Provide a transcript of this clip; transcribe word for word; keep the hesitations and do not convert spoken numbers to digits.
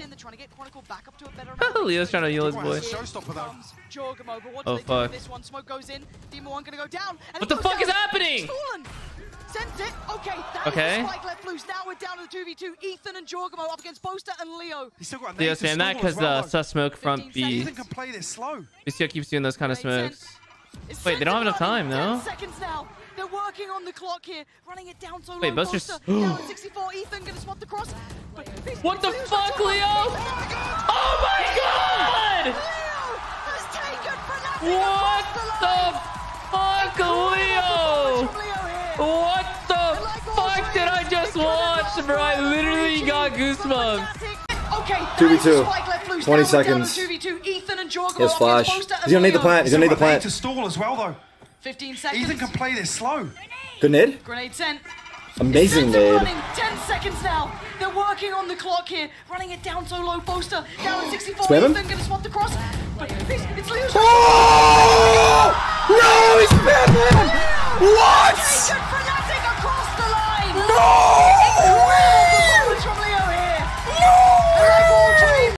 in. They're trying to get Chronicle back up to a better amount. Leo's trying to heal his boy. Oh fuck! This one smoke goes in. Demo one gonna go down. What the fuck is happening? Sends it. Okay, that okay. Is the spike left loose. Now we're down to the two v two. Ethan and Jorgomo up against Boaster and Leo. Leo's saying that because the uh, sus smoke from B. Ethan can play this slow. B C L keeps doing those kind of smokes. Wait, they don't have enough time though. Seconds now. They're working on the clock here, running it down so Wait, low. Wait, Buster's down at sixty-four. Ethan gonna swap the cross. But what the fuck, Leo? Oh my god! Leo has taken for nothing. What the fuck, Leo? What the fuck did I just watch, bro? I literally got goosebumps. Okay, two v two. twenty seconds. Here's flash. He's gonna need the plant. He's gonna need the plant. To stall as well, though. fifteen seconds. Ethan can play this slow. Good nade? Grenade sent. Amazing nade. ten seconds now. They're working on the clock here. Running it down so low. Boaster down at sixty-four. Ethan gonna swap the cross.